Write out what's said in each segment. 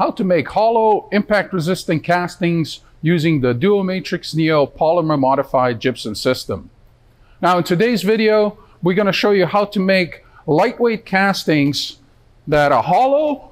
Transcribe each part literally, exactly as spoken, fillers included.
how to make hollow impact resistant castings using the duoMatrix NEO polymer modified gypsum system. Now in today's video, we're going to show you how to make lightweight castings that are hollow,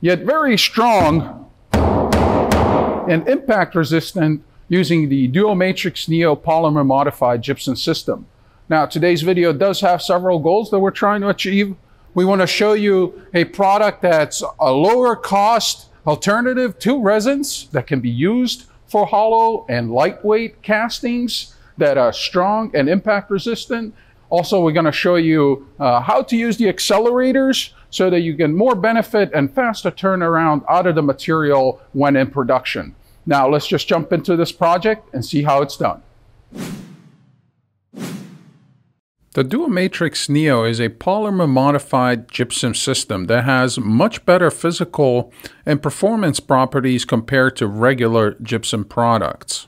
yet very strong and impact resistant using the duoMatrix NEO polymer modified gypsum system. Now today's video does have several goals that we're trying to achieve. We want to show you a product that's a lower cost alternative to resins that can be used for hollow and lightweight castings that are strong and impact resistant. Also, we're going to show you uh, how to use the accelerators so that you can more benefit and faster turnaround out of the material when in production. Now let's just jump into this project and see how it's done. The duoMatrix NEO is a polymer modified gypsum system that has much better physical and performance properties compared to regular gypsum products.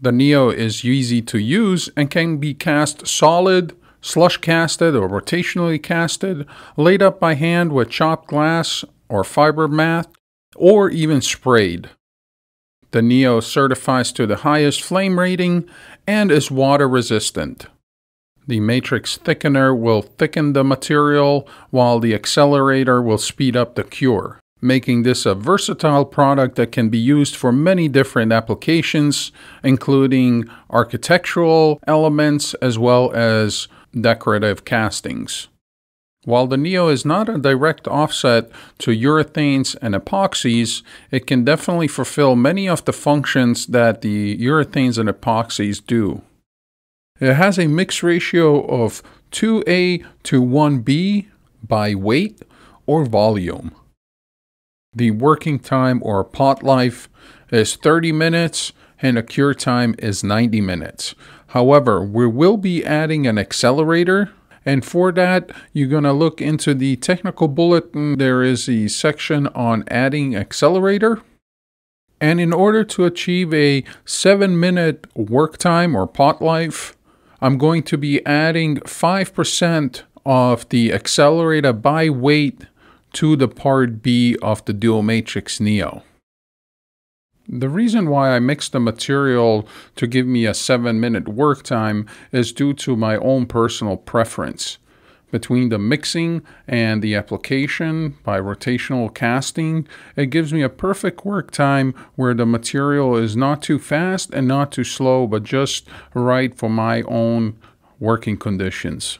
The NEO is easy to use and can be cast solid, slush casted or rotationally casted, laid up by hand with chopped glass or fiber mat, or even sprayed. The NEO certifies to the highest flame rating and is water resistant. The matrix thickener will thicken the material while the accelerator will speed up the cure, making this a versatile product that can be used for many different applications, including architectural elements as well as decorative castings. While the NEO is not a direct offset to urethanes and epoxies, it can definitely fulfill many of the functions that the urethanes and epoxies do. It has a mix ratio of two A to one B by weight or volume. The working time or pot life is thirty minutes and the cure time is ninety minutes. However, we will be adding an accelerator, and for that you're going to look into the technical bulletin. There is a section on adding accelerator. And in order to achieve a seven minute work time or pot life, I'm going to be adding five percent of the accelerator by weight to the part B of the duoMatrix NEO. The reason why I mixed the material to give me a seven minute work time is due to my own personal preference. Between the mixing and the application by rotational casting, it gives me a perfect work time where the material is not too fast and not too slow, but just right for my own working conditions.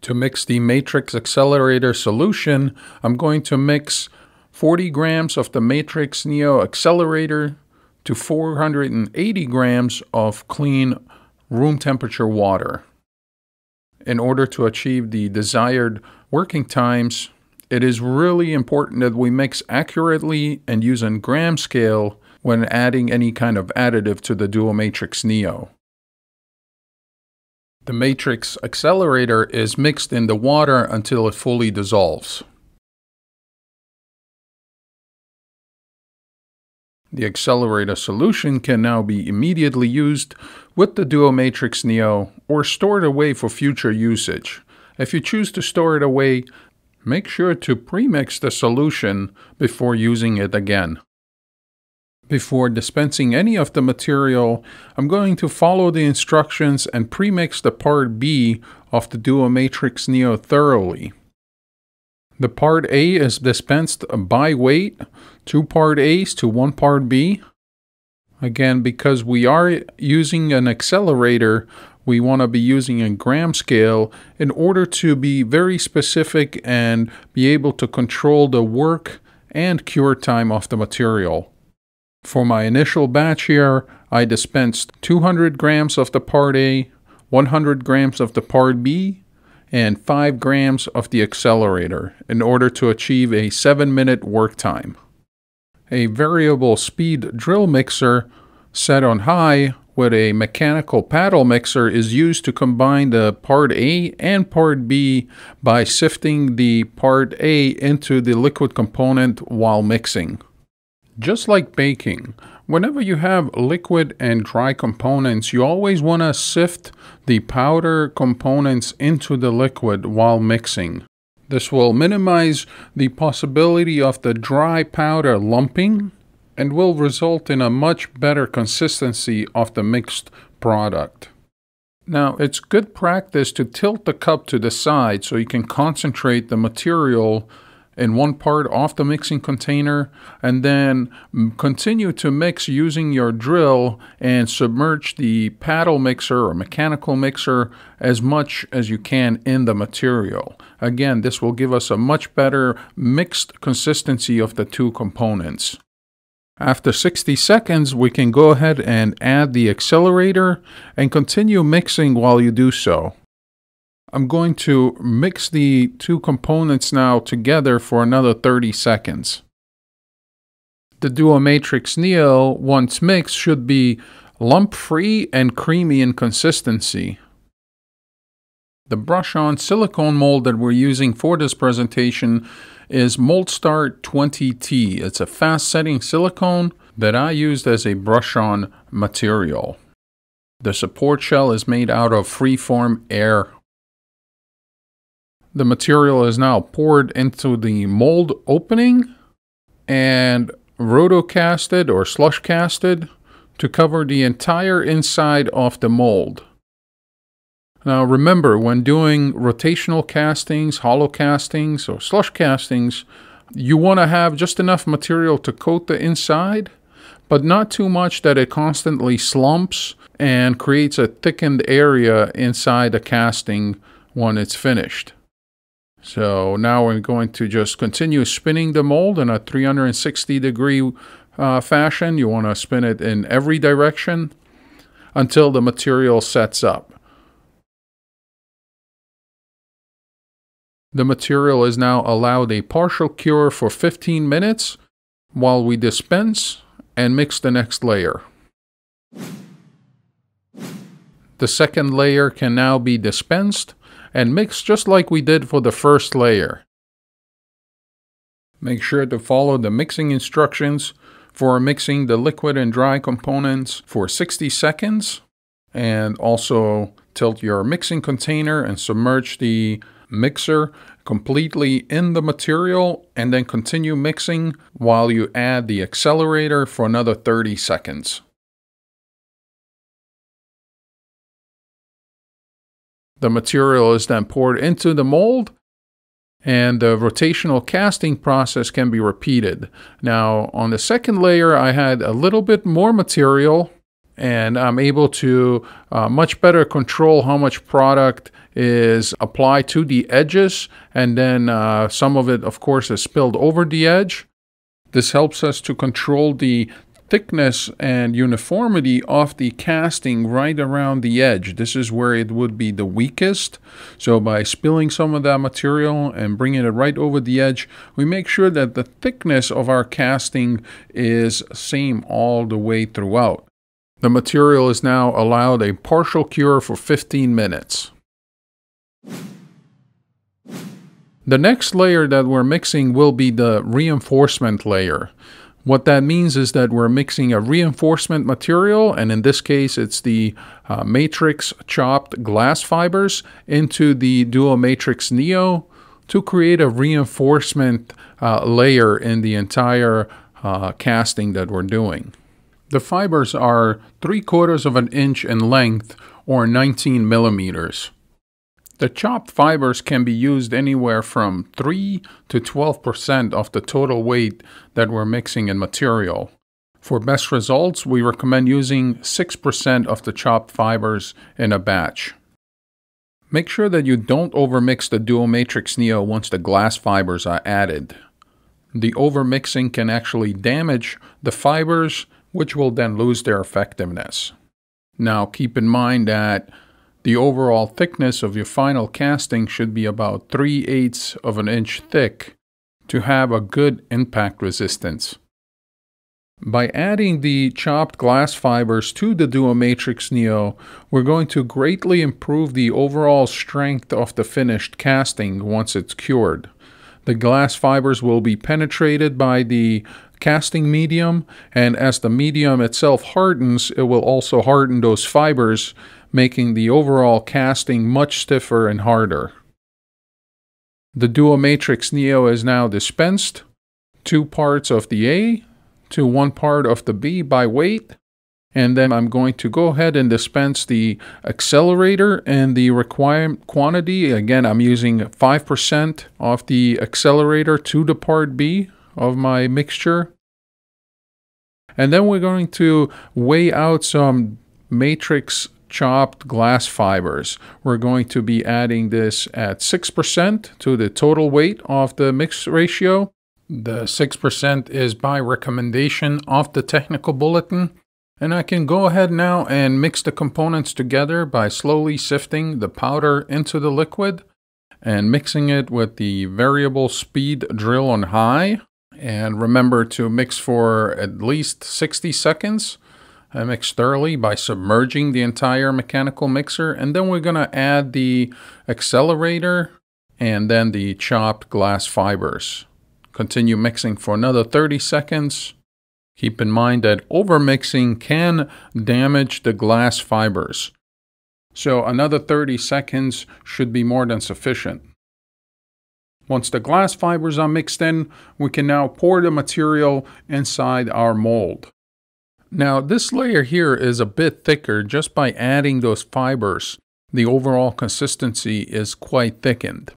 To mix the matrix accelerator solution, I'm going to mix forty grams of the Matrix NEO accelerator to four hundred eighty grams of clean room temperature water. In order to achieve the desired working times, it is really important that we mix accurately and use a gram scale when adding any kind of additive to the duoMatrix NEO. The matrix accelerator is mixed in the water until it fully dissolves. The accelerator solution can now be immediately used with the duoMatrix NEO or stored away for future usage. If you choose to store it away, make sure to pre-mix the solution before using it again. Before dispensing any of the material, I'm going to follow the instructions and pre-mix the part B of the duoMatrix NEO thoroughly. The part A is dispensed by weight, two part A's to one part B. Again, because we are using an accelerator, we want to be using a gram scale in order to be very specific and be able to control the work and cure time of the material. For my initial batch here, I dispensed two hundred grams of the part A, one hundred grams of the part B, and five grams of the accelerator in order to achieve a seven minute work time. A variable speed drill mixer set on high with a mechanical paddle mixer is used to combine the part A and part B by sifting the part A into the liquid component while mixing. Just like baking, whenever you have liquid and dry components, you always want to sift the powder components into the liquid while mixing. This will minimize the possibility of the dry powder lumping and will result in a much better consistency of the mixed product. Now, it's good practice to tilt the cup to the side so you can concentrate the material in one part of the mixing container and then continue to mix using your drill and submerge the paddle mixer or mechanical mixer as much as you can in the material. Again, this will give us a much better mixed consistency of the two components. After sixty seconds, we can go ahead and add the accelerator and continue mixing while you do so. I'm going to mix the two components now together for another thirty seconds. The duoMatrix NEO, once mixed, should be lump-free and creamy in consistency. The brush-on silicone mold that we're using for this presentation is MoldStar twenty T. It's a fast-setting silicone that I used as a brush-on material. The support shell is made out of Freeform Air. The material is now poured into the mold opening and rotocasted or slush casted to cover the entire inside of the mold. Now remember, when doing rotational castings, hollow castings, or slush castings, you want to have just enough material to coat the inside, but not too much that it constantly slumps and creates a thickened area inside the casting when it's finished. So now we're going to just continue spinning the mold in a three hundred sixty degree uh, fashion. You want to spin it in every direction until the material sets up. The material is now allowed a partial cure for fifteen minutes while we dispense and mix the next layer. The second layer can now be dispensed and mixed just like we did for the first layer. Make sure to follow the mixing instructions for mixing the liquid and dry components for sixty seconds, and also tilt your mixing container and submerge the mixer completely in the material and then continue mixing while you add the accelerator for another thirty seconds. The material is then poured into the mold and the rotational casting process can be repeated. Now on the second layer, I had a little bit more material and I'm able to uh, much better control how much product is applied to the edges, and then uh, some of it, of course, is spilled over the edge. This helps us to control the thickness and uniformity of the casting right around the edge. This is where it would be the weakest. So by spilling some of that material and bringing it right over the edge, we make sure that the thickness of our casting is same all the way throughout. The material is now allowed a partial cure for fifteen minutes. The next layer that we're mixing will be the reinforcement layer. What that means is that we're mixing a reinforcement material, and in this case it's the uh, matrix chopped glass fibers into the duoMatrix NEO to create a reinforcement uh, layer in the entire uh, casting that we're doing. The fibers are three quarters of an inch in length, or nineteen millimeters. The chopped fibers can be used anywhere from three to twelve percent of the total weight that we're mixing in material. For best results, we recommend using six percent of the chopped fibers in a batch. Make sure that you don't overmix the duoMatrix NEO once the glass fibers are added. The overmixing can actually damage the fibers, which will then lose their effectiveness. Now keep in mind that the overall thickness of your final casting should be about three eighths of an inch thick to have a good impact resistance. By adding the chopped glass fibers to the duoMatrix NEO, we're going to greatly improve the overall strength of the finished casting once it's cured. The glass fibers will be penetrated by the casting medium, and as the medium itself hardens, it will also harden those fibers, making the overall casting much stiffer and harder. The duoMatrix NEO is now dispensed, two parts of the A to one part of the B by weight, and then I'm going to go ahead and dispense the accelerator and the required quantity. Again, I'm using five percent of the accelerator to the part B of my mixture. And then we're going to weigh out some matrix chopped glass fibers. We're going to be adding this at six percent to the total weight of the mix ratio. The six percent is by recommendation of the technical bulletin. And I can go ahead now and mix the components together by slowly sifting the powder into the liquid and mixing it with the variable speed drill on high. And remember to mix for at least sixty seconds. I mix thoroughly by submerging the entire mechanical mixer, and then we're going to add the accelerator and then the chopped glass fibers. Continue mixing for another thirty seconds. Keep in mind that overmixing can damage the glass fibers. So another thirty seconds should be more than sufficient. Once the glass fibers are mixed in, we can now pour the material inside our mold. Now this layer here is a bit thicker just by adding those fibers. The overall consistency is quite thickened.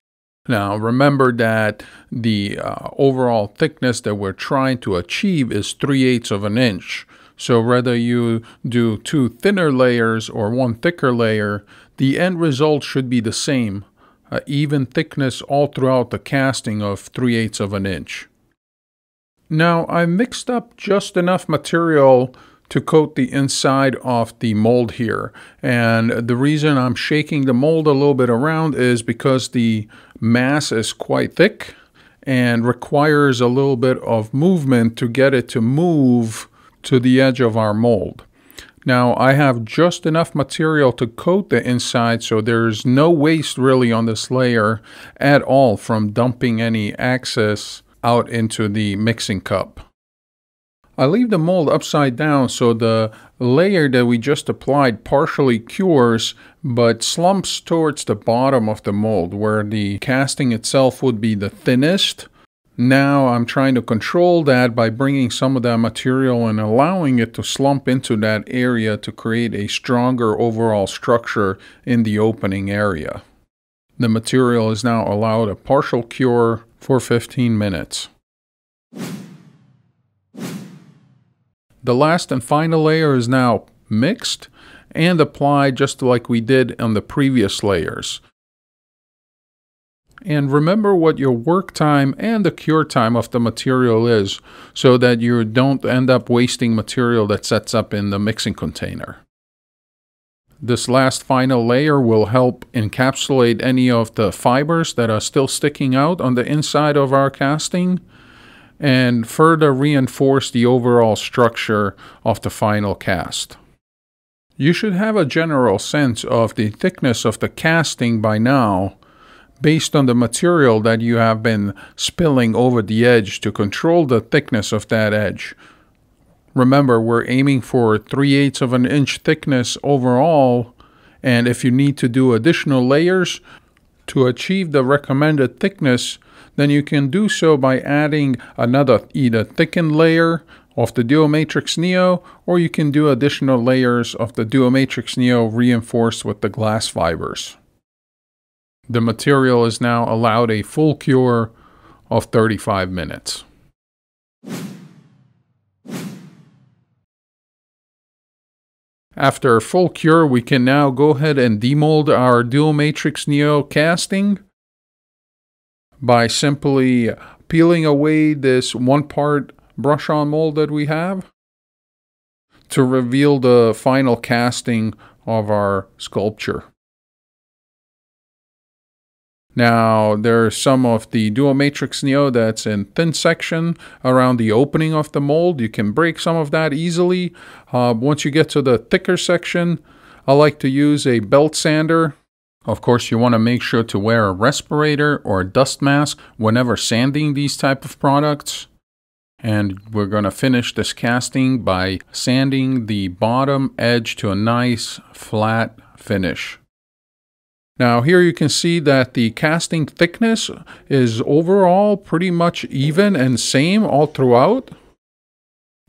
Now remember that the uh, overall thickness that we're trying to achieve is three eighths of an inch. So whether you do two thinner layers or one thicker layer, the end result should be the same. Uh, even thickness all throughout the casting of three eighths of an inch. Now I mixed up just enough material to coat the inside of the mold here, and the reason I'm shaking the mold a little bit around is because the mass is quite thick and requires a little bit of movement to get it to move to the edge of our mold. Now I have just enough material to coat the inside, so there's no waste really on this layer at all from dumping any excess out into the mixing cup. I leave the mold upside down so the layer that we just applied partially cures but slumps towards the bottom of the mold where the casting itself would be the thinnest. Now I'm trying to control that by bringing some of that material and allowing it to slump into that area to create a stronger overall structure in the opening area. The material is now allowed a partial cure for fifteen minutes. The last and final layer is now mixed and applied just like we did on the previous layers. And remember what your work time and the cure time of the material is so that you don't end up wasting material that sets up in the mixing container. This last final layer will help encapsulate any of the fibers that are still sticking out on the inside of our casting and further reinforce the overall structure of the final cast. You should have a general sense of the thickness of the casting by now, based on the material that you have been spilling over the edge to control the thickness of that edge. Remember, we're aiming for three eighths of an inch thickness overall, and if you need to do additional layers to achieve the recommended thickness, then you can do so by adding another either thickened layer of the duoMatrix NEO, or you can do additional layers of the duoMatrix NEO reinforced with the glass fibers. The material is now allowed a full cure of thirty-five minutes. After a full cure, we can now go ahead and demold our duoMatrix NEO casting by simply peeling away this one part brush-on mold that we have to reveal the final casting of our sculpture. Now, there's some of the duoMatrix NEO that's in thin section around the opening of the mold. You can break some of that easily. Uh, once you get to the thicker section, I like to use a belt sander. Of course, you want to make sure to wear a respirator or a dust mask whenever sanding these type of products. And we're going to finish this casting by sanding the bottom edge to a nice flat finish. Now here you can see that the casting thickness is overall pretty much even and same all throughout,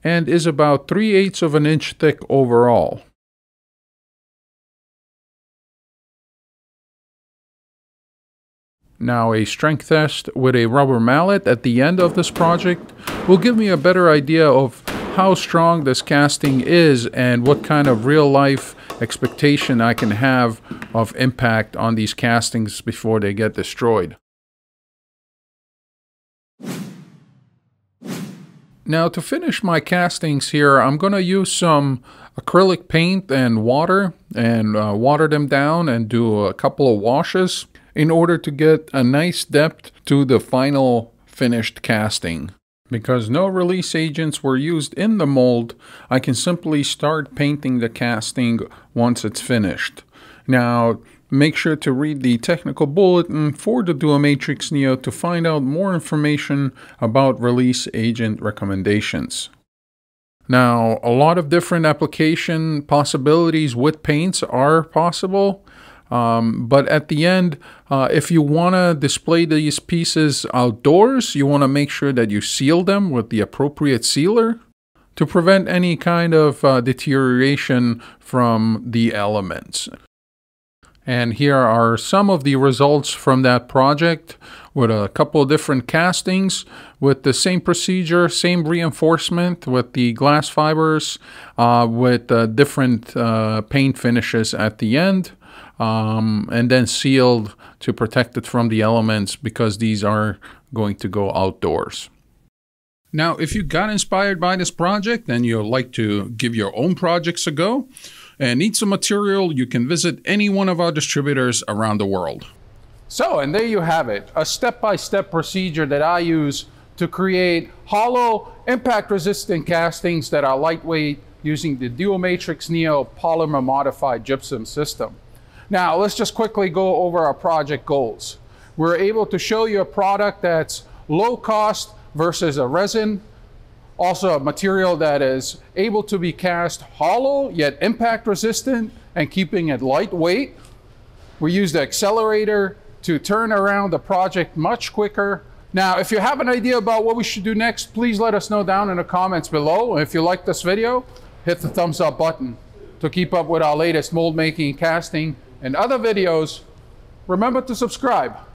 and is about three eighths of an inch thick overall. Now a strength test with a rubber mallet at the end of this project will give me a better idea of how strong this casting is and what kind of real life expectation I can have of impact on these castings before they get destroyed. Now to finish my castings here, I'm going to use some acrylic paint and water and uh, water them down and do a couple of washes in order to get a nice depth to the final finished casting. Because no release agents were used in the mold, I can simply start painting the casting once it's finished. Now, make sure to read the technical bulletin for the duoMatrix NEO to find out more information about release agent recommendations. Now, a lot of different application possibilities with paints are possible. Um, but at the end, uh, if you want to display these pieces outdoors, you want to make sure that you seal them with the appropriate sealer to prevent any kind of uh, deterioration from the elements. And here are some of the results from that project with a couple of different castings with the same procedure, same reinforcement with the glass fibers, uh, with uh, different uh, paint finishes at the end. Um, and then sealed to protect it from the elements because these are going to go outdoors. Now, if you got inspired by this project and you'd like to give your own projects a go and need some material, you can visit any one of our distributors around the world. So, and there you have it, a step-by-step procedure that I use to create hollow, impact-resistant castings that are lightweight using the duoMatrix NEO polymer modified gypsum system. Now, let's just quickly go over our project goals. We're able to show you a product that's low cost versus a resin, also a material that is able to be cast hollow yet impact resistant and keeping it lightweight. We use the accelerator to turn around the project much quicker. Now, if you have an idea about what we should do next, please let us know down in the comments below. If you like this video, hit the thumbs up button. To keep up with our latest mold making, casting, and other videos, remember to subscribe.